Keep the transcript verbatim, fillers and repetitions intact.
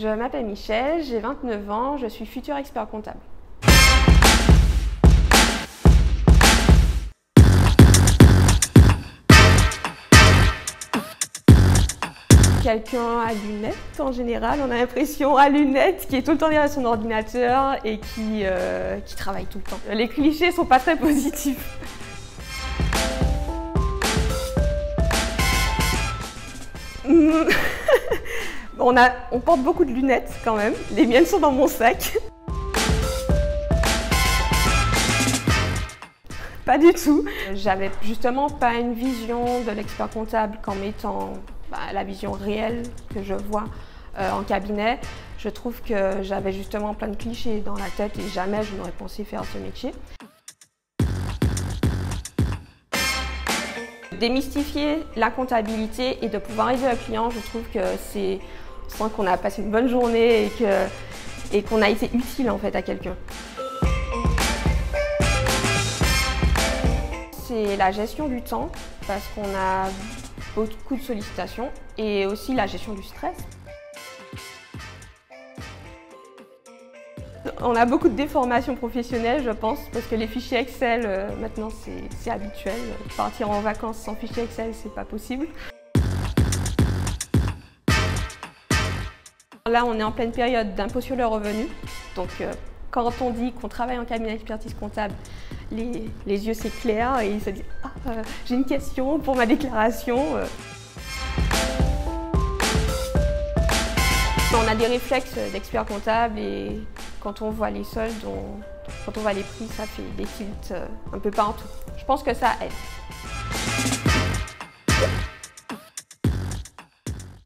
Je m'appelle Michel, j'ai vingt-neuf ans, je suis futur expert comptable. Quelqu'un à lunettes en général, on a l'impression à lunettes, qui est tout le temps derrière son ordinateur et qui, euh, qui travaille tout le temps. Les clichés sont pas très positifs. On, a, on porte beaucoup de lunettes quand même, les miennes sont dans mon sac. Pas du tout. J'avais justement pas une vision de l'expert comptable comme étant bah, la vision réelle que je vois euh, en cabinet. Je trouve que j'avais justement plein de clichés dans la tête et jamais je n'aurais pensé faire ce métier. Démystifier la comptabilité et de pouvoir aider le client, je trouve que c'est sans qu'on a passé une bonne journée et que, et qu'on a été utile en fait à quelqu'un. C'est la gestion du temps parce qu'on a beaucoup de sollicitations et aussi la gestion du stress. On a beaucoup de déformations professionnelles, je pense, parce que les fichiers Excel, euh, maintenant, c'est habituel. Partir en vacances sans fichier Excel, c'est pas possible. Là, on est en pleine période d'impôt sur le revenu. Donc, euh, quand on dit qu'on travaille en cabinet d'expertise comptable, les, les yeux s'éclairent et ils se disent « Ah, euh, j'ai une question pour ma déclaration euh. ». On a des réflexes d'expert comptable et quand on voit les soldes, on, quand on voit les prix, ça fait des tilts un peu partout. Je pense que ça aide.